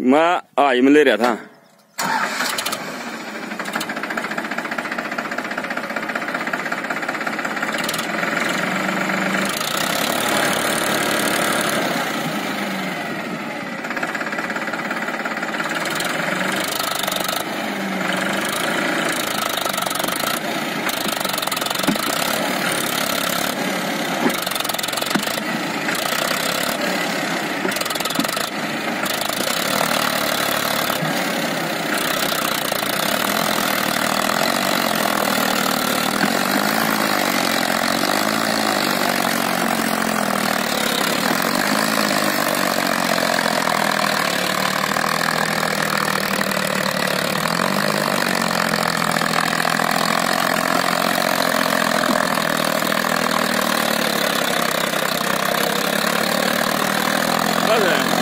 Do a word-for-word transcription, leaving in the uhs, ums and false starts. Ma, ah, ini lari ada. Okay.